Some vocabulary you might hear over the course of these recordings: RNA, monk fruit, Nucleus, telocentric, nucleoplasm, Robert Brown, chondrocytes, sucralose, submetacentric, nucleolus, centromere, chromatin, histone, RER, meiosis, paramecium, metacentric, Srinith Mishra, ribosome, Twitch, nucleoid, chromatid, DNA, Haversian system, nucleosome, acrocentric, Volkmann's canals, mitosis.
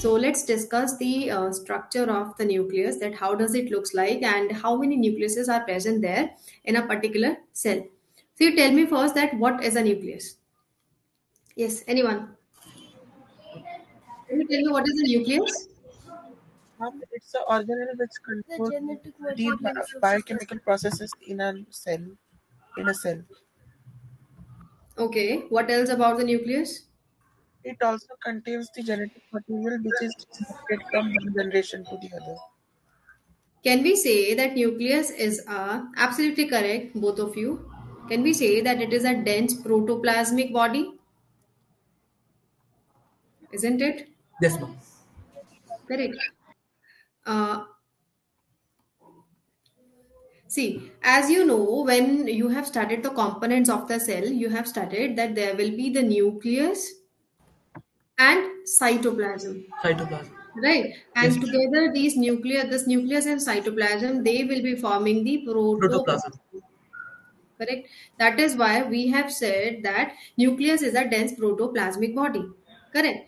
So let's discuss the structure of the nucleus, that how does it looks like and how many nucleuses are present there in a particular cell. So you tell me first that what is a nucleus? Yes, anyone? Can you tell me what is a nucleus? It's an organelle which controls the biochemical processes in a cell. Okay, what else about the nucleus? It also contains the genetic material which is transmitted from one generation to the other. Can we say that nucleus is a, absolutely correct, both of you. Can we say that it is a dense protoplasmic body? Isn't it? Yes, ma'am. Correct. See, as you know, when you have studied the components of the cell, you have studied that there will be the nucleus and cytoplasm. Right. And yes, together these nucleus, this nucleus and cytoplasm, they will be forming the protoplasm. Correct. That is why we have said that nucleus is a dense protoplasmic body. Correct.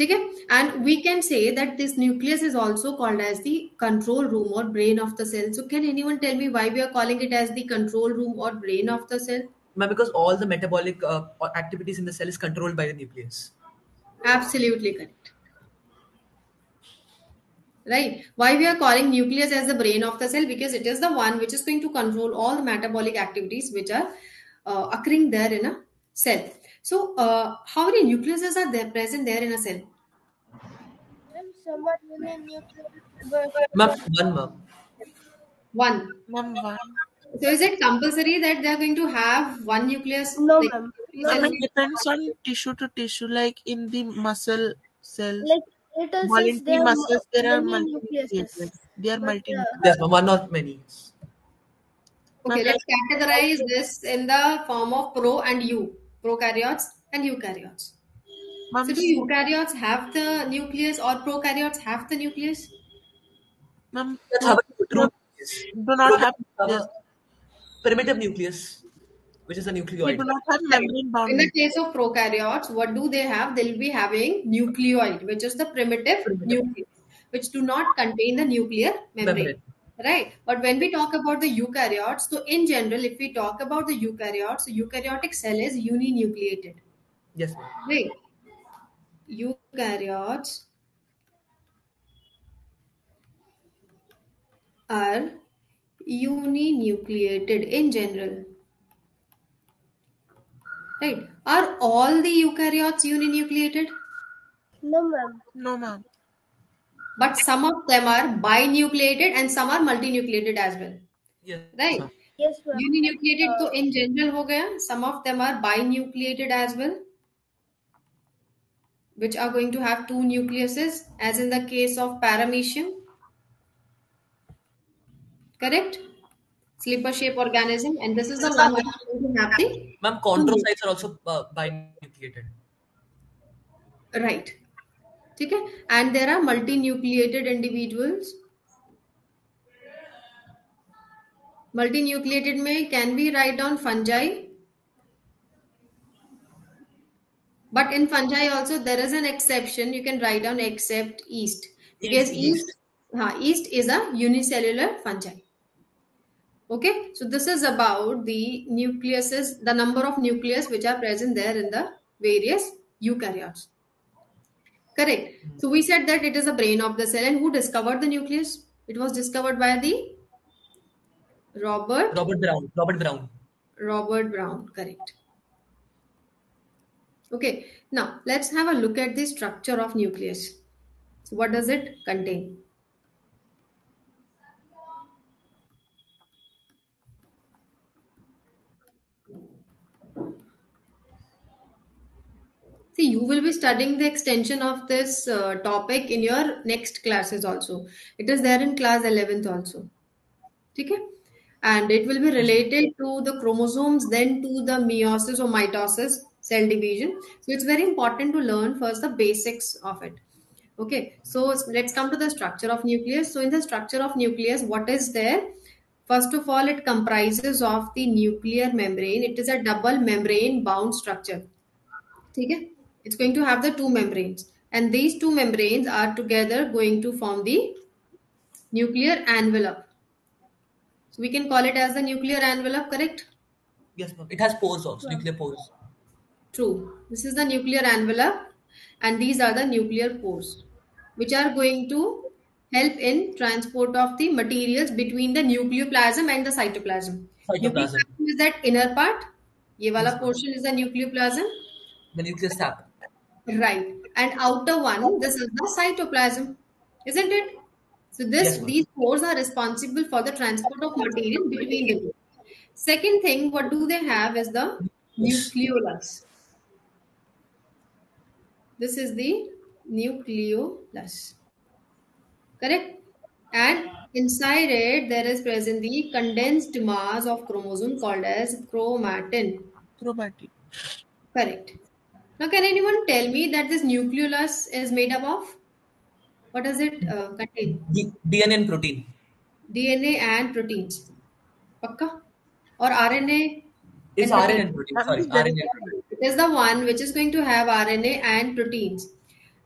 Okay? And we can say that this nucleus is also called as the control room or brain of the cell. So can anyone tell me why we are calling it as the control room or brain of the cell? Because all the metabolic activities in the cell is controlled by the nucleus. Absolutely correct. Right. Why we are calling nucleus as the brain of the cell? Because it is the one which is going to control all the metabolic activities which are occurring there in a cell. So, how many nucleuses are there present there in a cell? One. So, is it compulsory that they are going to have one nucleus? No, like, ma'am. It depends on tissue to tissue, like in the muscle cell. Like it is voluntary muscles, there are multi-nucleuses. There are multi-nucleuses. One or many. Okay, let's categorize this in the form of pro and eu. Prokaryotes and eukaryotes. So do eukaryotes have the nucleus or prokaryotes have the nucleus? Ma'am, do not have the primitive nucleus, which is a nucleoid. We do not have membrane bound. In the case of prokaryotes, what do they have? They will be having nucleoid, which is the primitive nucleus, which do not contain the nuclear membrane. Right. But when we talk about the eukaryotes, so in general, if we talk about the eukaryotes, so eukaryotic cell is uninucleated. Yes. Right. Eukaryotes are uninucleated in general. Right. Are all the eukaryotes uninucleated? No, ma'am. No, ma'am. But some of them are binucleated and some are multinucleated as well. Yes. Right? Yes, ma'am. Uninucleated to in general ho gaya. Some of them are binucleated as well, which are going to have two nucleuses, as in the case of paramecium. Correct? Slipper shape organism, and this is the one which is going to have the. Ma'am, chondrocytes are also binucleated. Right. Okay. And there are multinucleated individuals. Multinucleated mein, can we write down fungi? But in fungi also there is an exception. You can write down except yeast. Because yeast is a unicellular fungi. Okay. So this is about the nucleuses, the number of nucleus which are present there in the various eukaryotes. Correct. So we said that it is a brain of the cell, and who discovered the nucleus? It was discovered by the Robert Brown. Correct. Okay. Now let's have a look at the structure of nucleus. So what does it contain? See, you will be studying the extension of this topic in your next classes also. It is there in class 11th also. Okay? And it will be related to the chromosomes, then to the meiosis or mitosis, cell division. So it's very important to learn first the basics of it. Okay. So let's come to the structure of nucleus. So in the structure of nucleus, what is there? First of all, it comprises of the nuclear membrane. It is a double membrane bound structure. Okay? It's going to have the two membranes, and these two membranes are together going to form the nuclear envelope. So we can call it as the nuclear envelope, correct? Yes, ma'am. It has pores also, nuclear pores. True. This is the nuclear envelope and these are the nuclear pores, which are going to help in transport of the materials between the nucleoplasm and the cytoplasm. Nucleoplasm is that inner part. Ye wala portion is the nucleoplasm. The nucleus sap. Right. And outer one, this is the cytoplasm. Isn't it? So this, yes, these pores are responsible for the transport of material between them. Second thing, what do they have is the nucleolus. This is the nucleolus. Correct? And inside it, there is present the condensed mass of chromosome called as chromatin. Chromatin. Correct. Now, can anyone tell me that this nucleolus is made up of? What does it contain? DNA and protein. DNA and proteins. Pakka? Or RNA? It's RNA and protein. Sorry, RNA. It is the one which is going to have RNA and proteins.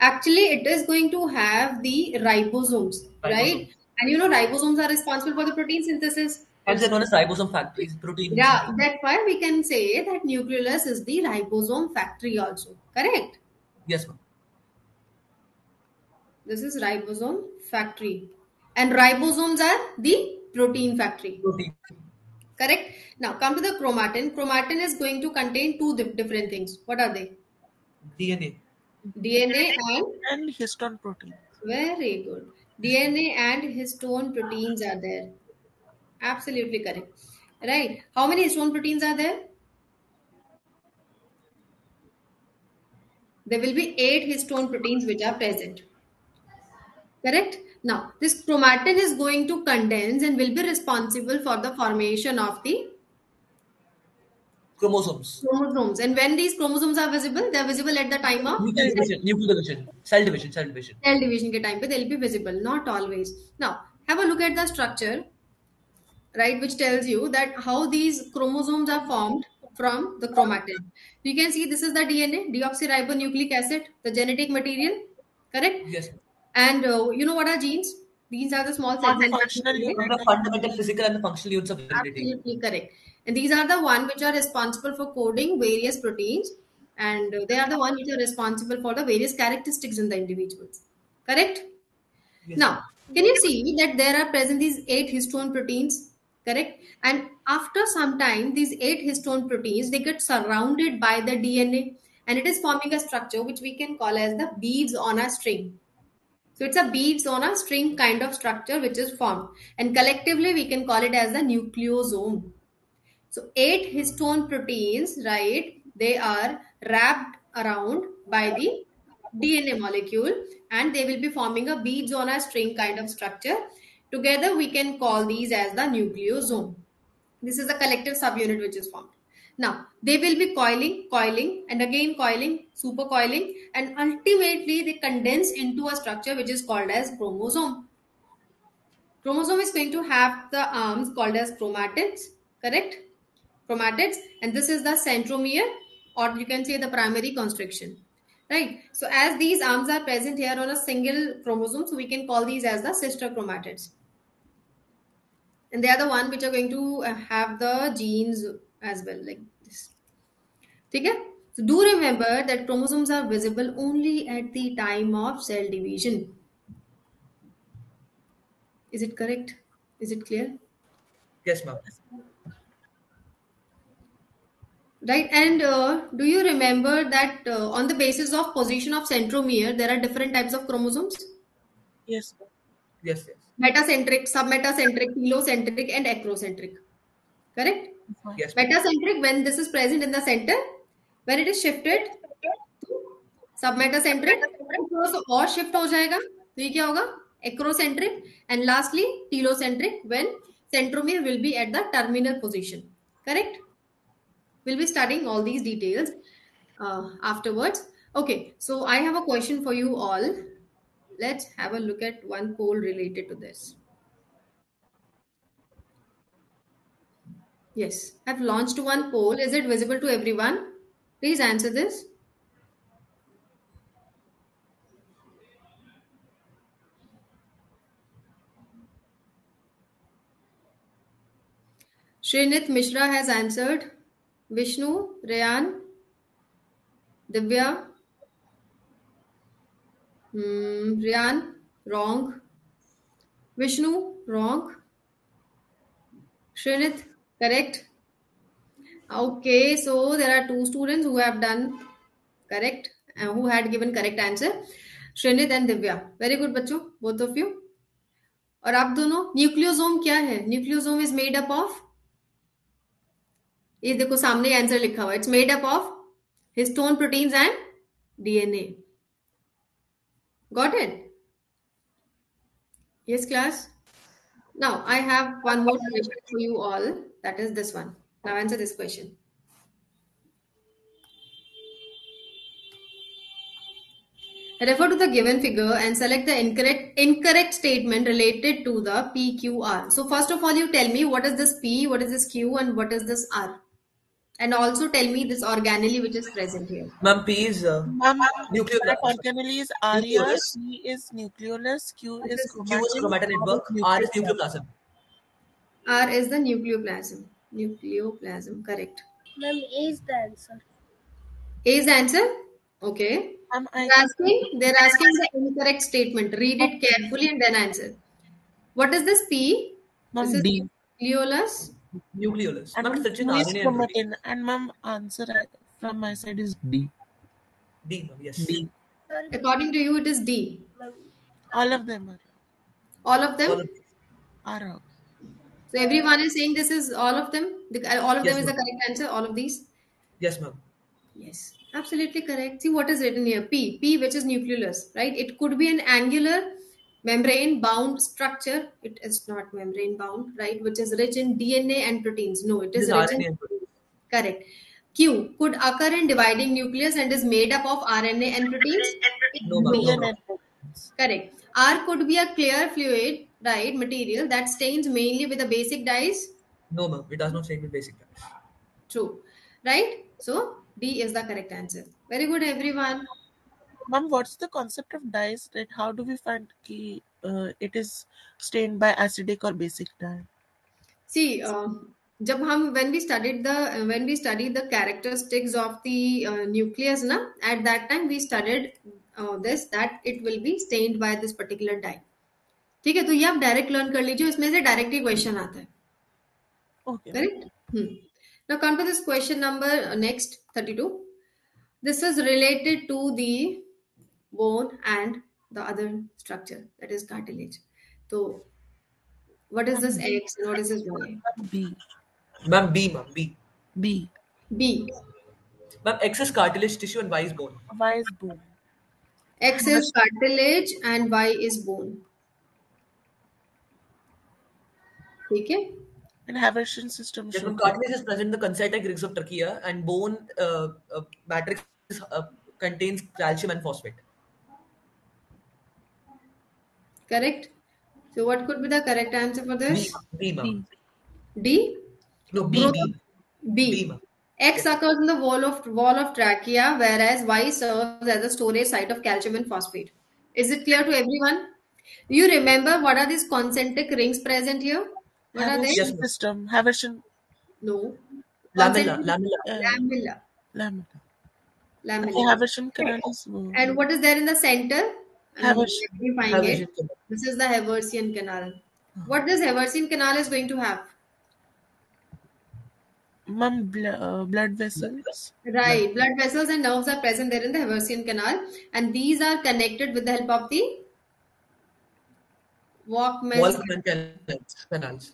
Actually, it is going to have the ribosomes, right? And you know, ribosomes are responsible for the protein synthesis. And they're known as ribosome factories, protein. Yeah, that's why we can say that nucleolus is the ribosome factory also, correct? Yes, ma'am. This is ribosome factory. And ribosomes are the protein factory. Protein. Correct? Now, come to the chromatin. Chromatin is going to contain two different things. What are they? DNA. DNA and histone protein. Very good. DNA and histone proteins are there. Absolutely correct. Right. How many histone proteins are there? There will be 8 histone proteins which are present. Correct? Now, this chromatin is going to condense and will be responsible for the formation of the chromosomes. Chromosomes. And when these chromosomes are visible, they are visible at the time of nuclear division, cell division, cell division. Cell division ke time pe they'll be visible, not always. Now, have a look at the structure, right, which tells you that how these chromosomes are formed from the chromatin. You can see this is the DNA, deoxyribonucleic acid, the genetic material, correct? Yes. And you know what are genes? These are the small cells. The fundamental physical and the functional units of identity. Absolutely correct. And these are the one which are responsible for coding various proteins. And they are the one which are responsible for the various characteristics in the individuals. Correct? Yes. Now, can you see that there are present these 8 histone proteins? Correct? And after some time, these 8 histone proteins, they get surrounded by the DNA. And it is forming a structure which we can call as the beads on a string. So it's a beads on a string kind of structure which is formed. And collectively, we can call it as the nucleosome. So 8 histone proteins, right, they are wrapped around by the DNA molecule and they will be forming a beads on a string kind of structure. Together, we can call these as the nucleosome. This is the collective subunit which is formed. Now, they will be coiling, coiling, and again coiling, supercoiling, and ultimately they condense into a structure which is called as chromosome. Chromosome is going to have the arms called as chromatids, correct? Chromatids, and this is the centromere, or you can say the primary constriction, right? So as these arms are present here on a single chromosome, so we can call these as the sister chromatids, and they are the one which are going to have the genes as well, like this. Okay? So do remember that chromosomes are visible only at the time of cell division. Is it correct? Is it clear? Yes, ma'am. Right, and do you remember that on the basis of position of centromere, there are different types of chromosomes? Yes. Yes, yes. Metacentric, submetacentric, telocentric and acrocentric. Correct? Yes. Metacentric, when this is present in the center, when it is shifted to submetacentric, or shift ho jayega, to ye kya hoga? Acrocentric, and lastly telocentric, when centromere will be at the terminal position. Correct? We'll be studying all these details afterwards. Okay, so I have a question for you all. Let's have a look at one poll related to this. Yes, I've launched one poll. Is it visible to everyone? Please answer this. Srinith Mishra has answered. Vishnu, Rayan, Divya. Rayan, wrong. Vishnu, wrong. Srinith, correct. Okay, so there are two students who have done correct and who had given correct answer. Srinith and Divya. Very good, बच्चों, both of you. और आप दोनों, nucleosome क्या है? Nucleosome is made up of, ये देखो सामने answer लिखा हुआ, it's made up of histone, proteins and DNA. Got it? Yes, class. Now I have one more question for you all. That is this one. Now answer this question. Refer to the given figure and select the incorrect statement related to the PQR. So first of all, you tell me what is this P, what is this Q, and what is this R, and also tell me this organelle which is present here. Ma'am, P is nucleolus. Organelle is RER, P is nucleolus, Q is chromatin network, R is nucleoplasm. R is the nucleoplasm. Nucleoplasm, correct. Ma'am, A is the answer. A is the answer. Okay. They're asking the incorrect statement. Read it carefully and then answer. What is this P? This is D. Nucleolus. Nucleolus. And ma'am, answer from my side is D. D, yes. D. According to you, it is D. All of them are. All of them are. So everyone is saying this is all of them. All of them is the correct answer. All of these. Yes, ma'am. Yes. Absolutely correct. See what is written here. P which is nucleolus, right? It could be an angular membrane bound structure. It is not membrane bound, right? Which is rich in DNA and proteins. No, it is rich in proteins. Correct. Q could occur in dividing nucleus and is made up of RNA and proteins. No. Correct. R could be a clear fluid, right, material that stains mainly with the basic dyes. No, ma'am, it does not stain with basic dyes. True. Right? So D is the correct answer. Very good, everyone. Ma'am, what's the concept of dyes? That how do we find ki it is stained by acidic or basic dye? See, when we studied the characteristics of the nucleus, na, at that time we studied this, that it will be stained by this particular dye. ठीक है, तो ये आप direct learn कर लीजिए, इसमें से directly question आता है. Okay. Correct? Now come to this question number next 32. This is related to the bone and the other structure, that is cartilage. So what is this X and what is this Y? B. Ma'am, B, ma'am, B. B. B. Ma'am, X is cartilage tissue and Y is bone. Y is bone. X is cartilage and Y is bone. Okay. And Haversian system. Yes, cartilage is present in the concentric rings of trachea, and bone matrix contains calcium and phosphate. Correct. So, what could be the correct answer for this? B. B. D. No, B. B. B. B. X occurs in the wall of trachea, whereas Y serves as a storage site of calcium and phosphate. Is it clear to everyone? You remember what are these concentric rings present here? What are they? Yes, system. Haversian. No. Lamella. Haversian canals. And what is there in the center? Haversian. This is the Haversian canal. What this Haversian canal is going to have? Ma'am, blood vessels. Right. Blood vessels and nerves are present there in the Haversian canal. And these are connected with the help of the Volkmann's canals.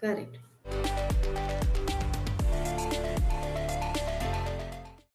Correct.